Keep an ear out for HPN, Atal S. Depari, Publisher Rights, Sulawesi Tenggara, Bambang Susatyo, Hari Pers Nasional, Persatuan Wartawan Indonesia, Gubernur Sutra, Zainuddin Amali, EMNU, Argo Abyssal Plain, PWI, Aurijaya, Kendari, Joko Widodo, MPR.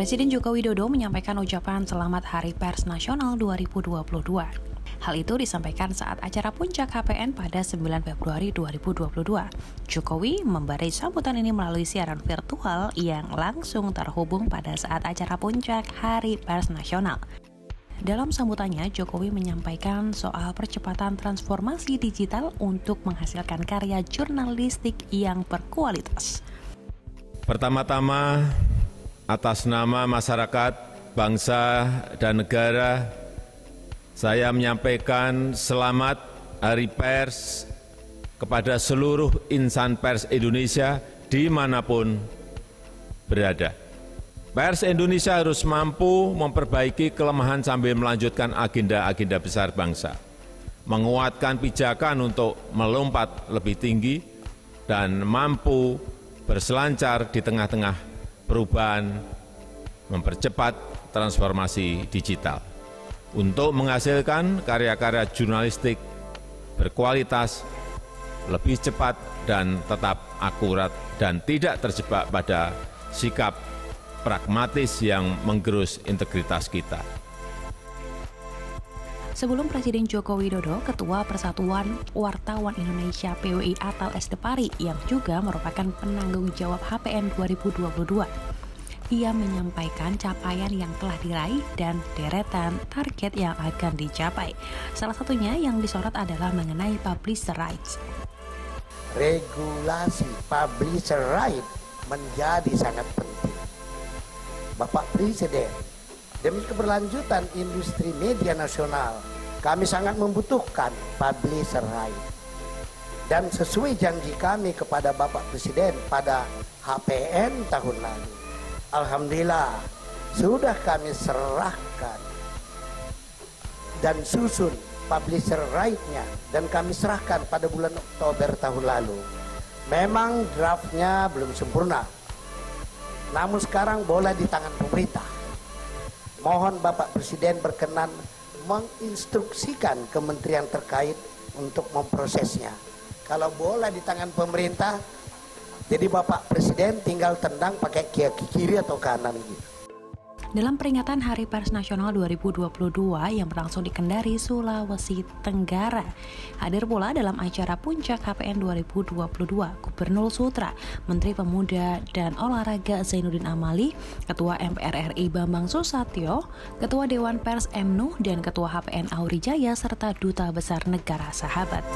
Presiden Joko Widodo menyampaikan ucapan Selamat Hari Pers Nasional 2022. Hal itu disampaikan saat acara puncak HPN pada 9 Februari 2022. Jokowi memberi sambutan ini melalui siaran virtual yang langsung terhubung pada saat acara puncak Hari Pers Nasional. Dalam sambutannya, Jokowi menyampaikan soal percepatan transformasi digital untuk menghasilkan karya jurnalistik yang berkualitas. Pertama-tama, atas nama masyarakat, bangsa, dan negara, saya menyampaikan selamat Hari Pers kepada seluruh insan pers Indonesia dimanapun berada. Pers Indonesia harus mampu memperbaiki kelemahan sambil melanjutkan agenda-agenda besar bangsa, menguatkan pijakan untuk melompat lebih tinggi, dan mampu berselancar di tengah-tengah perubahan, mempercepat transformasi digital, untuk menghasilkan karya-karya jurnalistik berkualitas, lebih cepat dan tetap akurat, dan tidak terjebak pada sikap pragmatis yang menggerus integritas kita. Sebelum Presiden Joko Widodo, Ketua Persatuan Wartawan Indonesia (PWI) Atal S. Depari yang juga merupakan penanggung jawab HPN 2022. Ia menyampaikan capaian yang telah diraih dan deretan target yang akan dicapai. Salah satunya yang disorot adalah mengenai Publisher Rights. Regulasi Publisher Rights menjadi sangat penting. Bapak Presiden, demi keberlanjutan industri media nasional, kami sangat membutuhkan Publisher Rights. Dan sesuai janji kami kepada Bapak Presiden pada HPN tahun lalu, alhamdulillah sudah kami serahkan dan susun Publisher Rights-nya, dan kami serahkan pada bulan Oktober tahun lalu. Memang draftnya belum sempurna, namun sekarang bola di tangan pemerintah. Mohon Bapak Presiden berkenan menginstruksikan kementerian terkait untuk memprosesnya. Kalau bola di tangan pemerintah, jadi Bapak Presiden tinggal tendang pakai kiri atau kanan gitu. Dalam peringatan Hari Pers Nasional 2022 yang berlangsung di Kendari, Sulawesi Tenggara, hadir pula dalam acara puncak HPN 2022 Gubernur Sutra, Menteri Pemuda dan Olahraga Zainuddin Amali, Ketua MPR RI Bambang Susatyo, Ketua Dewan Pers EMNU, dan Ketua HPN Aurijaya serta Duta Besar Negara Sahabat.